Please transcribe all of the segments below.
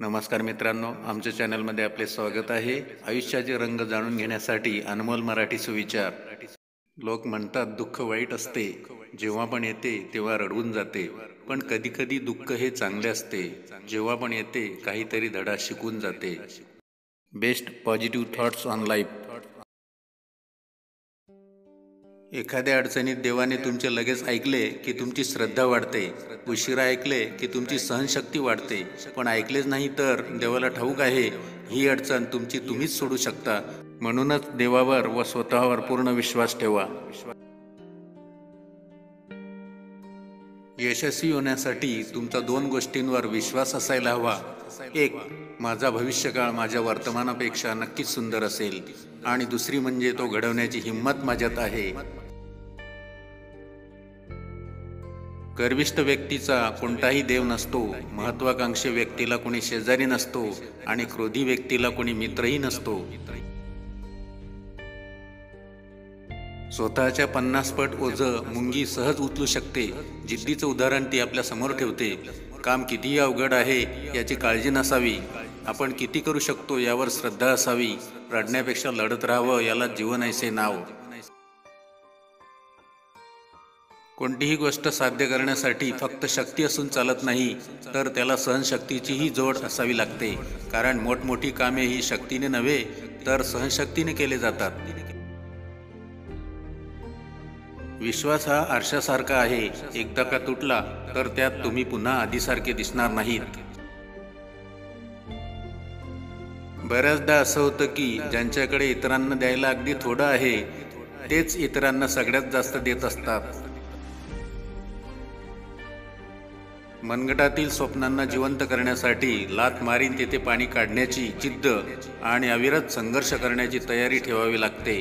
नमस्कार मित्रांनो, आमच्या चॅनलमध्ये आपले स्वागत आहे। आयुष्याचे रंग जाणून घेण्यासाठी अनमोल मराठी सुविचार। लोक म्हणतात दुःख वाईट असते, जेव्हा पण येते तेव्हा रडवून जाते, पण कधी कधी दुःख हे चांगले असते। जेव्हा पण येते काहीतरी धडा शिकून जाते। Best positive thoughts on life. एखाद्या अडचणीत देवाने तुमचे लगेच ऐकले की तुमची श्रद्धा वाढते, उशिरा ऐकले की तुमची सहनशक्ती वाढते, पण ऐकलेच नाही तर देवाला ठाऊक आहे ही अडचण तुमची तुम्हीच सोडू शकता। म्हणूनच देवावर व स्वतःवर पूर्ण विश्वास ठेवा। यशस्वी होण्यासाठी तुमचा दोन गोष्टींवर विश्वास असायला हवा। एक, माझा भविष्यकाळ माझ्या वर्तमानापेक्षा नक्कीच सुंदर असेल, आणि दुसरी म्हणजे तो घडवण्याची हिंमत माझ्यात आहे। गर्विष्ठ व्यक्तीचा कोणताही देव नसतो, महत्वाकांक्षी व्यक्तीला कोणी शेजारी नसतो, आणि क्रोधी व्यक्तीला कोणी मित्रही नसतो। स्वतःच्या 50 पट ओझं मुंगी सहज उचलू शकते। जिद्दीचं उदाहरण ती आपल्या समोर ठेवते। काम किती अवघड आहे याची काळजी नसावी, आपण किती करू शकतो यावर श्रद्धा असावी। रडण्यापेक्षा लढत राहावं, याला जीवन ऐसे नाव। कोणतीही गोष्ट साध्य करण्यासाठी फक्त शक्ती असून चालत नाही, तर त्याला सहनशक्तीचीही जोड असावी लागते, कारण मोठमोठी कामे ही शक्तीने नव्हे तर सहनशक्तीने केले जातात। विश्वास हा आरशासारखा आहे, एकदा का तुटला तर त्यात तुम्ही पुन्हा आधीसारखे दिसणार नाहीत। बऱ्याचदा असं होतं की ज्यांच्याकडे इतरांना द्यायला अगदी थोडं आहे, तेच इतरांना सगळ्यात जास्त देत असतात। मनगटातील स्वप्नांना जिवंत करण्यासाठी लात मारीन तेथे पाणी काढण्याची जिद्द आणि अविरत संघर्ष करण्याची तयारी ठेवावी लागते।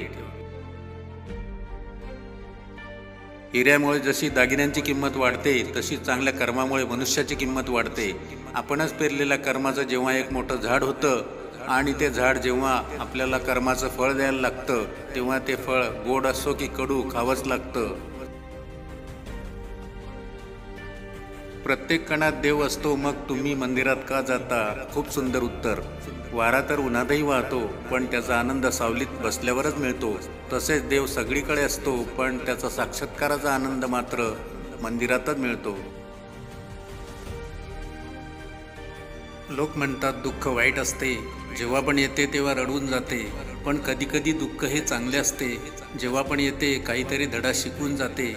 हिऱ्यामुळे जशी दागिन्यांची किंमत वाढते, तशी चांगल्या कर्मामुळे मनुष्याची किंमत वाढते। आपणच पेरलेल्या कर्माचं जेव्हा एक मोठं झाड होतं, आणि ते झाड जेव्हा आपल्याला कर्माचं फळ द्यायला लागतं, तेव्हा ते फळ गोड असो की कडू खावंच लागतं। प्रत्येक कणात देव असतो, मग तुम्ही मंदिरात का जाता? खूप सुंदर उत्तर। वारा तर उन्हातही वाहतो, पण त्याचा आनंद सावलीत बसल्यावरच मिळतो। तसेच देव सगळीकडे असतो, पण त्याचा साक्षात्काराचा आनंद मात्र मंदिरातच मिळतो। लोक म्हणतात दुःख वाईट असते, जेव्हा पण येते तेव्हा रडून जाते, पण कधीकधी दुःख हे चांगले असते। जेव्हा पण येते काहीतरी धडा शिकून जाते।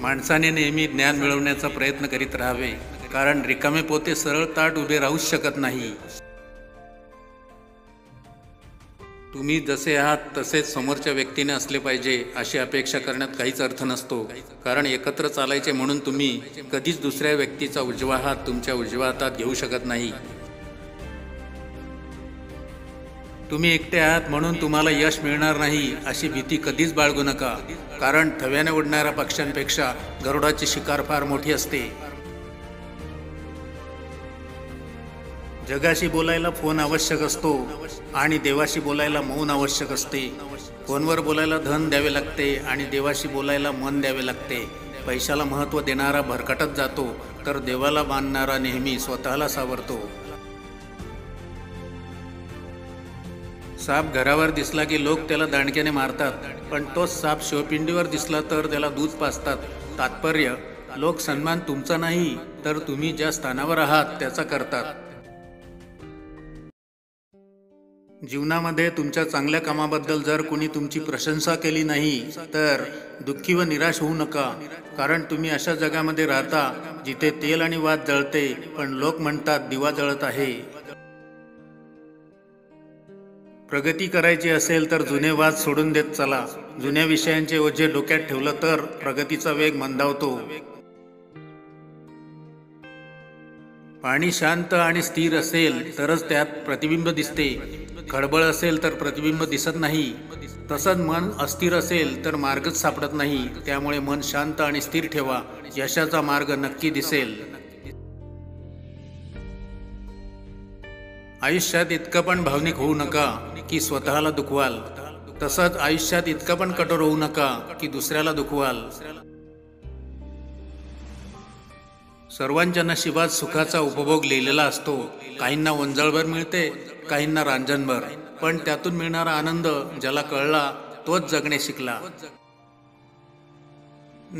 माणसाने नेहमी ज्ञान मिळवण्याचा प्रयत्न करीत राहावे, कारण रिकामे पोते सरळ ताट उभे राहूच शकत नाही। तुम्ही जसे आहात तसेच समोरच्या व्यक्तीने असले पाहिजे अशी अपेक्षा करण्यात काहीच अर्थ नसतो, कारण एकत्र चालायचे म्हणून तुम्ही कधीच दुसऱ्या व्यक्तीचा उजवा हात तुमच्या उजव्या हातात घेऊ शकत नाही। तुम्ही एकटे आहात म्हणून तुम्हाला यश मिळणार नाही अशी भीती कधीच बाळगू नका, कारण थव्याने उडणाऱ्या पक्ष्यांपेक्षा गरुडाची शिकार फार मोठी असते। जगाशी बोलायला फोन आवश्यक असतो, आणि देवाशी बोलायला मौन आवश्यक असते। फोनवर बोलायला धन द्यावे लागते, आणि देवाशी बोलायला मन द्यावे लागते। पैशाला महत्त्व देणारा भरकटत जातो, तर देवाला मानणारा नेहमी स्वतःला सावरतो। साप घरावर दिसला की लोक त्याला दांडक्याने मारतात, पण तोच साप शिवपिंडीवर दिसला तर त्याला दूध पाजतात। तात्पर्य, लोक सन्मान तुमचा नाही तर तुम्ही ज्या स्थानावर आहात त्याचा करतात। जीवनामध्ये तुमच्या चांगल्या कामाबद्दल जर कोणी तुमची प्रशंसा केली नाही तर दुःखी व निराश होऊ नका, कारण तुम्ही अशा जगामध्ये राहता जिथे तेल आणि वात जळते, पण लोक म्हणतात दिवा जळत आहे। प्रगती करायची असेल तर जुने वाद सोडून देत चला। जुन्या विषयांचे ओझे डोक्यात ठेवलं तर प्रगतीचा वेग मंदावतो। पाणी शांत आणि स्थिर असेल तरच त्यात प्रतिबिंब दिसते, खडबळ असेल तर प्रतिबिंब दिसत नाही। तसंच मन अस्थिर असेल तर मार्गच सापडत नाही। त्यामुळे मन शांत आणि स्थिर ठेवा, यशाचा मार्ग नक्की दिसेल। आयुष्यात इतकं पण भावनिक होऊ नका की स्वतःला दुखवाल, तसंच आयुष्यात इतकं पण कठोर होऊ नका की दुसऱ्याला दुखवाल। सर्वांच्या नशिबात सुखाचा उपभोग लिहिलेला असतो. काहींना वंजाळभर मिळते, काहींना रांजणभर, पण त्यातून मिळणारा आनंद ज्याला कळला तोच जगणे शिकला.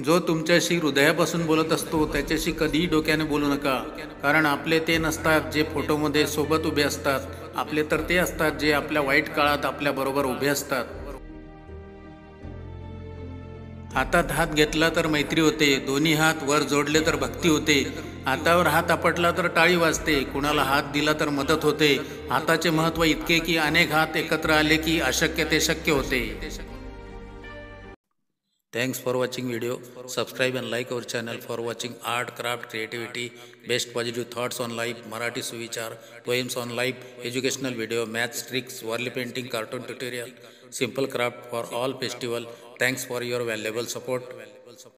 जो तुमच्याशी हृदयापासून बोलत असतो त्याच्याशी कधीही डोक्याने बोलू नका, कारण आपले ते नसतात जे फोटोमध्ये सोबत उभे असतात, आपले तर ते असतात जे आपल्या वाईट काळात आपल्याबरोबर उभे असतात. हातात हात घेतला तर मैत्री होते, दोन्ही हात वर जोडले तर भक्ती होते, हातावर हात आपटला तर टाळी वाजते, कुणाला हात दिला तर मदत होते. हाताचे महत्त्व इतके की अनेक हात एकत्र आले की अशक्य ते शक्य होते. Thanks for watching video. Subscribe and like our channel for watching art, craft, creativity, best positive thoughts on life, Marathi Suvichar, poems on life, educational video, maths tricks, warli painting, cartoon tutorial, simple craft for all festival. Thanks for your valuable support.